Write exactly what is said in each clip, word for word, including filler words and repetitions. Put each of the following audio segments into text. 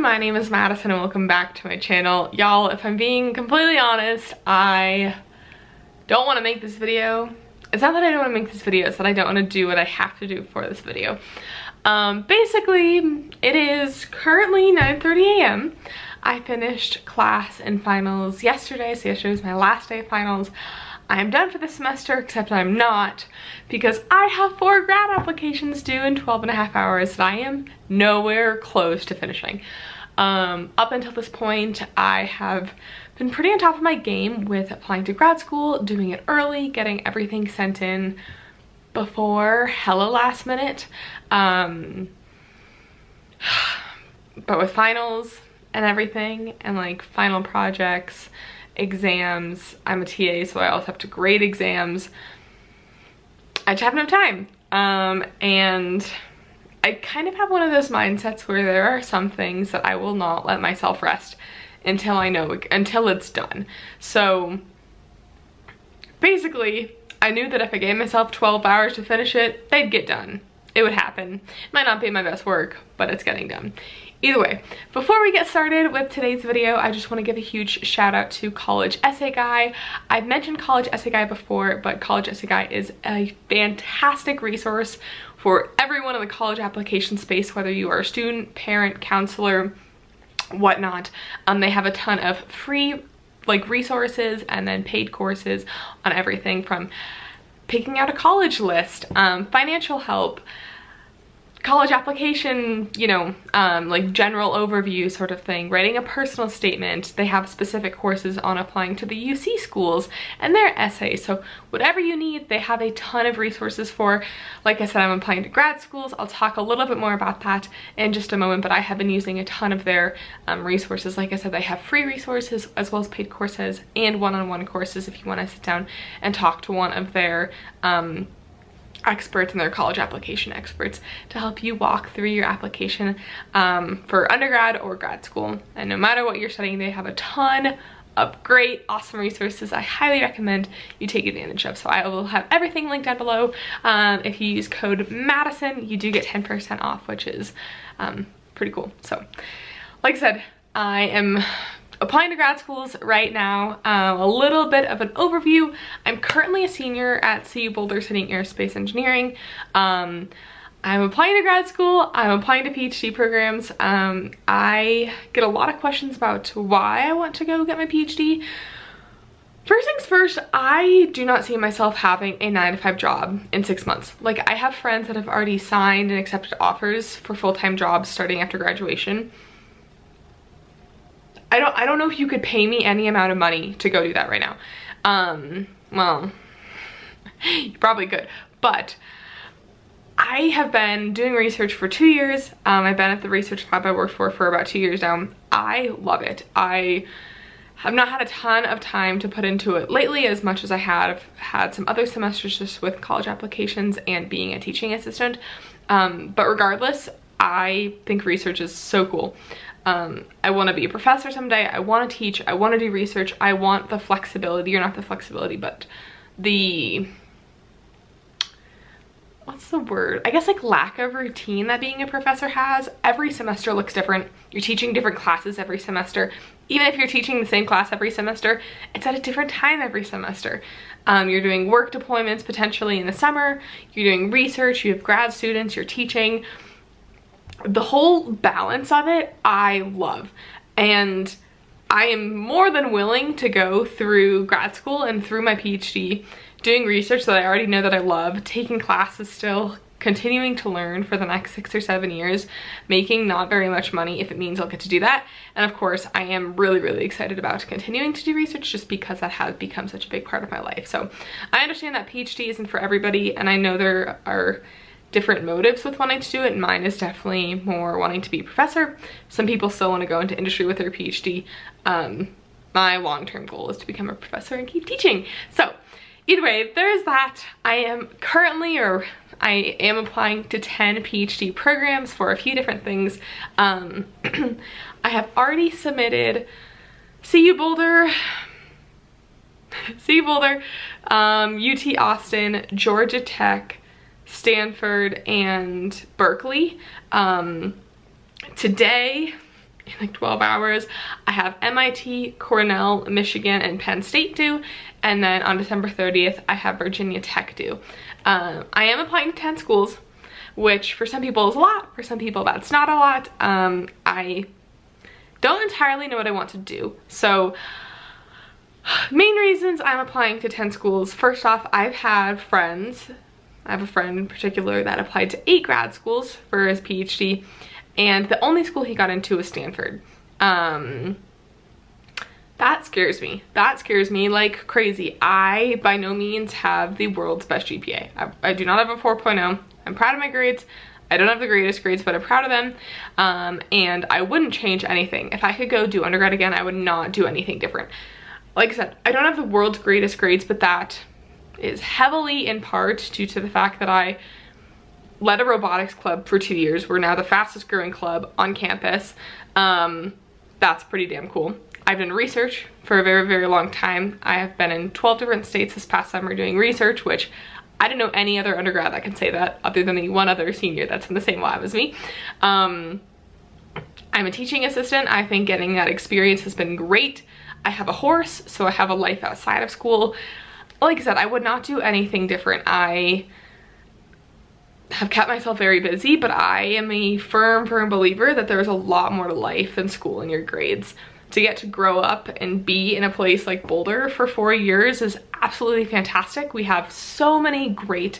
everyone, my name is Madison and welcome back to my channel. Y'all, if I'm being completely honest, I don't want to make this video. It's not that I don't want to make this video, it's that I don't want to do what I have to do for this video. Um, basically, it is currently nine thirty a m I finished class and finals yesterday, so yesterday was my last day of finals. I am done for the semester, except I'm not, because I have four grad applications due in twelve and a half hours that I am nowhere close to finishing. Um, up until this point, I have been pretty on top of my game with applying to grad school, doing it early, getting everything sent in before hella last minute. Um, but with finals and everything, and like final projects, exams, I'm a T A, so I also have to grade exams. I just have no time. Um, and I kind of have one of those mindsets where there are some things that I will not let myself rest until I know, until it's done. So basically, I knew that if I gave myself twelve hours to finish it, they'd get done. It would happen. It might not be my best work, but it's getting done. Either way, before we get started with today's video, I just want to give a huge shout out to College Essay Guy. I've mentioned College Essay Guy before, but College Essay Guy is a fantastic resource for everyone in the college application space, whether you are a student, parent, counselor, whatnot. Um, they have a ton of free like resources and then paid courses on everything from picking out a college list, um, financial help, college application, you know, um, like general overview sort of thing, writing a personal statement. They have specific courses on applying to the U C schools and their essays. So whatever you need, they have a ton of resources for. Like I said, I'm applying to grad schools. I'll talk a little bit more about that in just a moment, but I have been using a ton of their um, resources. Like I said, they have free resources as well as paid courses and one-on-one courses if you want to sit down and talk to one of their um, experts and their college application experts to help you walk through your application um, for undergrad or grad school. And no matter what you're studying, they have a ton of great, awesome resources I highly recommend you take advantage of. So I will have everything linked down below. Um, if you use code Madison, you do get ten percent off, which is um, pretty cool. So like I said, I am applying to grad schools right now. Uh, a little bit of an overview. I'm currently a senior at C U Boulder studying aerospace engineering. Um, I'm applying to grad school. I'm applying to PhD programs. Um, I get a lot of questions about why I want to go get my PhD. First things first, I do not see myself having a nine to five job in six months. Like, I have friends that have already signed and accepted offers for full-time jobs starting after graduation. I don't, I don't know if you could pay me any amount of money to go do that right now. Um, well, you probably could, but I have been doing research for two years. Um, I've been at the research lab I worked for for about two years now. I love it. I have not had a ton of time to put into it lately as much as I have had some other semesters just with college applications and being a teaching assistant. Um, but regardless, I think research is so cool. Um, I want to be a professor someday. I want to teach. I want to do research. I want the flexibility, or not the flexibility, but the, what's the word? I guess like lack of routine that being a professor has. Every semester looks different. You're teaching different classes every semester. Even if you're teaching the same class every semester, it's at a different time every semester. Um, you're doing work deployments potentially in the summer. You're doing research. You have grad students. You're teaching. The whole balance of it, I love. And I am more than willing to go through grad school and through my PhD, doing research that I already know that I love, taking classes still, continuing to learn for the next six or seven years, making not very much money if it means I'll get to do that. And of course, I am really, really excited about continuing to do research just because that has become such a big part of my life. So I understand that PhD isn't for everybody, and I know there are different motives with wanting to do it. Mine is definitely more wanting to be a professor. Some people still want to go into industry with their PhD. Um, my long-term goal is to become a professor and keep teaching. So either way, there's that. I am currently, or I am applying to ten PhD programs for a few different things. Um, I have already submitted C U Boulder, C U Boulder, um, U T Austin, Georgia Tech, Stanford, and Berkeley. Um, today in like twelve hours. I have M I T, Cornell, Michigan, and Penn State due, and then on December thirtieth, I have Virginia Tech due. Um, I am applying to ten schools, which for some people is a lot, for some people that's not a lot. Um, I don't entirely know what I want to do. So main reasons I'm applying to ten schools. First off, I've had friends, I have a friend in particular that applied to eight grad schools for his PhD, and the only school he got into was Stanford. Um, that scares me. That scares me like crazy. I, by no means, have the world's best G P A. I, I do not have a four point oh. I'm proud of my grades. I don't have the greatest grades, but I'm proud of them. Um, and I wouldn't change anything. If I could go do undergrad again, I would not do anything different. Like I said, I don't have the world's greatest grades, but that is heavily in part due to the fact that I led a robotics club for two years. We're now the fastest growing club on campus. Um, that's pretty damn cool. I've done research for a very, very long time. I have been in twelve different states this past summer doing research, which I don't know any other undergrad that can say that other than the one other senior that's in the same lab as me. Um, I'm a teaching assistant. I think getting that experience has been great. I have a horse, so I have a life outside of school. Like I said, I would not do anything different. I have kept myself very busy, but I am a firm, firm believer that there's a lot more to life than school and your grades. To get to grow up and be in a place like Boulder for four years is absolutely fantastic. We have so many great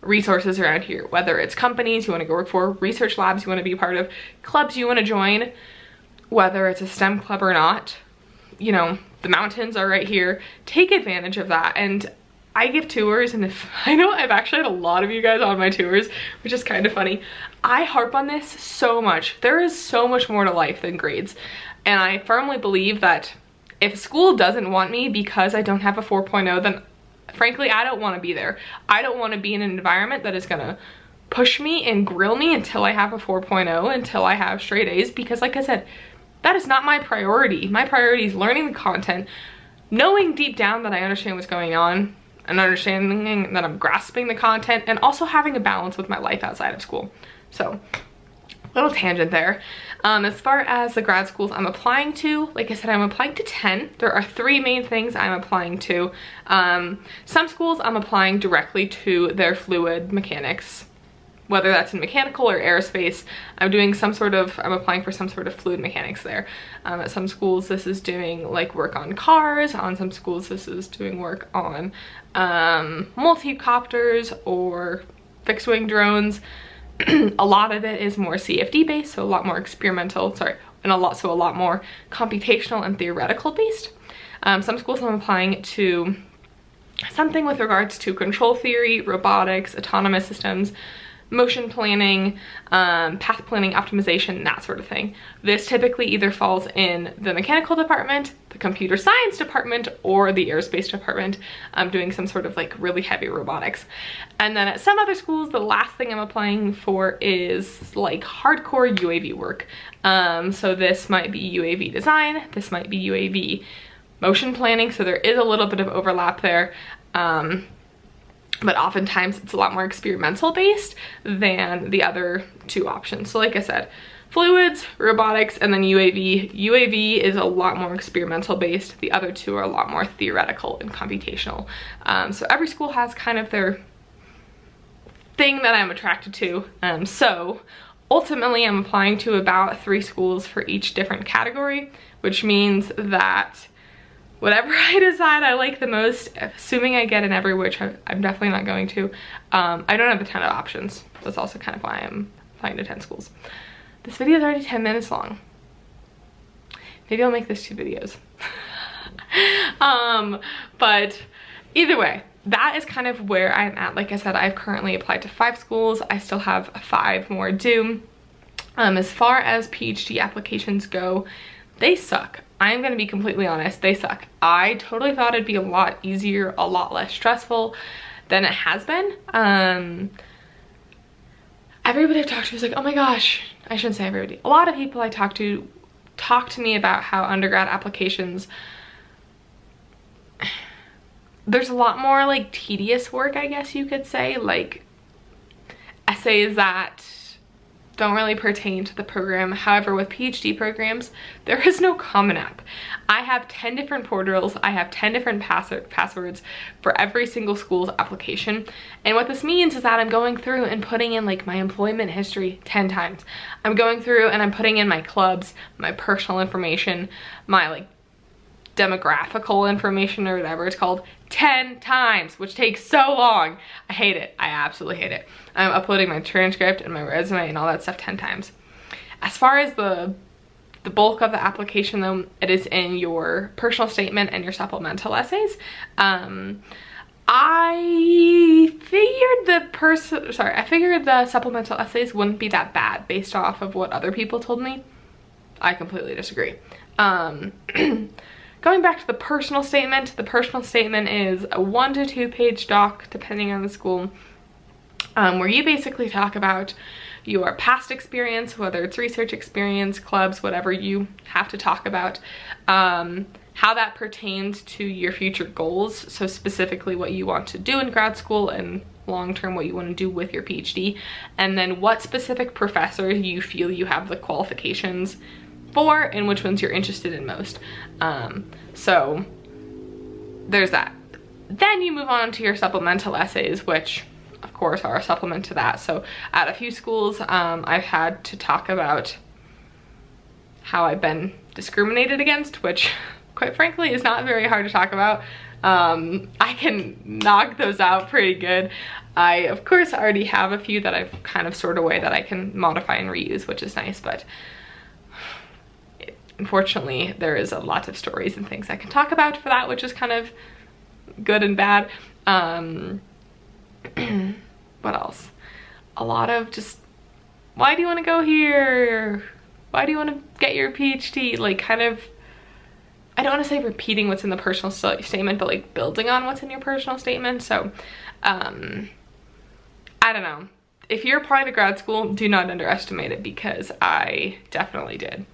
resources around here, whether it's companies you want to go work for, research labs you want to be part of, clubs you want to join, whether it's a STEM club or not. You know, the mountains are right here. Take advantage of that. And I give tours, and if I know I've actually had a lot of you guys on my tours, which is kind of funny. I harp on this so much. There is so much more to life than grades. And I firmly believe that if school doesn't want me because I don't have a four point oh, then frankly, I don't want to be there. I don't want to be in an environment that is going to push me and grill me until I have a four point oh, until I have straight A's, because like I said, that is not my priority. My priority is learning the content, knowing deep down that I understand what's going on, and understanding that I'm grasping the content, and also having a balance with my life outside of school. So, little tangent there. Um, as far as the grad schools I'm applying to, like I said, I'm applying to ten. There are three main things I'm applying to. Um, some schools I'm applying directly to their fluid mechanics, whether that's in mechanical or aerospace. I'm doing some sort of, I'm applying for some sort of fluid mechanics there. Um, at some schools, this is doing like work on cars. On some schools, this is doing work on um, multi-copters or fixed wing drones. A lot of it is more C F D based, so a lot more experimental, sorry, and a lot, so a lot more computational and theoretical based. Um, some schools I'm applying to something with regards to control theory, robotics, autonomous systems, motion planning, um, path planning, optimization, that sort of thing. This typically either falls in the mechanical department, the computer science department, or the aerospace department. I'm doing some sort of like really heavy robotics. And then at some other schools, the last thing I'm applying for is like hardcore U A V work. Um, so this might be U A V design, this might be U A V motion planning, so there is a little bit of overlap there. Um, But oftentimes it's a lot more experimental based than the other two options. So like I said, fluids, robotics, and then U A V. U A V is a lot more experimental based. The other two are a lot more theoretical and computational. Um, so every school has kind of their thing that I'm attracted to. Um, so ultimately I'm applying to about three schools for each different category, which means that whatever I decide I like the most, assuming I get in every, which I'm definitely not going to, um, I don't have a ton of options. That's also kind of why I'm applying to ten schools. This video is already ten minutes long. Maybe I'll make this two videos. um, but either way, that is kind of where I'm at. Like I said, I've currently applied to five schools. I still have five more due. Um, as far as PhD applications go, they suck. I'm gonna be completely honest, they suck. I totally thought it'd be a lot easier, a lot less stressful than it has been. Um, everybody I've talked to is like, oh my gosh, I shouldn't say everybody. A lot of people I talk to talk to me about how undergrad applications, there's a lot more like tedious work, I guess you could say, like essays that don't really pertain to the program. However, with PhD programs, there is no common app. I have ten different portals, I have ten different pass passwords for every single school's application. And what this means is that I'm going through and putting in like my employment history ten times. I'm going through and I'm putting in my clubs, my personal information, my like demographical information or whatever it's called ten times, which takes so long. I hate it. I absolutely hate it. I'm uploading my transcript and my resume and all that stuff ten times. As far as the the bulk of the application though, it is in your personal statement and your supplemental essays. Um, I figured the person, sorry, I figured the supplemental essays wouldn't be that bad based off of what other people told me. I completely disagree. Um, Going back to the personal statement, the personal statement is a one to two page doc, depending on the school, um, where you basically talk about your past experience, whether it's research experience, clubs, whatever you have to talk about, um, how that pertains to your future goals. So specifically what you want to do in grad school and long-term what you want to do with your PhD, and then what specific professors you feel you have the qualifications for and which ones you're interested in most. Um, so there's that. Then you move on to your supplemental essays, which of course are a supplement to that. So at a few schools, um, I've had to talk about how I've been discriminated against, which quite frankly is not very hard to talk about. Um, I can knock those out pretty good. I of course already have a few that I've kind of sorted away that I can modify and reuse, which is nice, but unfortunately, there is a lot of stories and things I can talk about for that, which is kind of good and bad. Um, what else? A lot of just, why do you want to go here? Why do you want to get your PhD? Like kind of, I don't want to say repeating what's in the personal st- statement, but like building on what's in your personal statement. So, um, I don't know. If you're applying to grad school, do not underestimate it, because I definitely did.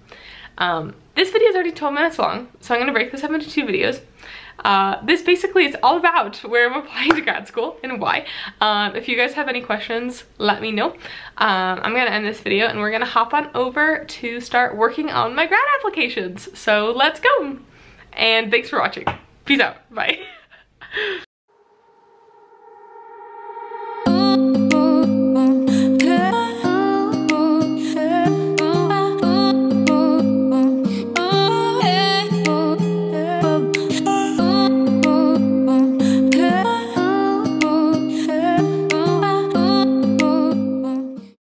Um, this video is already twelve minutes long, so I'm going to break this up into two videos. Uh, this basically is all about where I'm applying to grad school and why. Um, if you guys have any questions, let me know. Um, I'm going to end this video and we're going to hop on over to start working on my grad applications. So let's go. And thanks for watching. Peace out. Bye.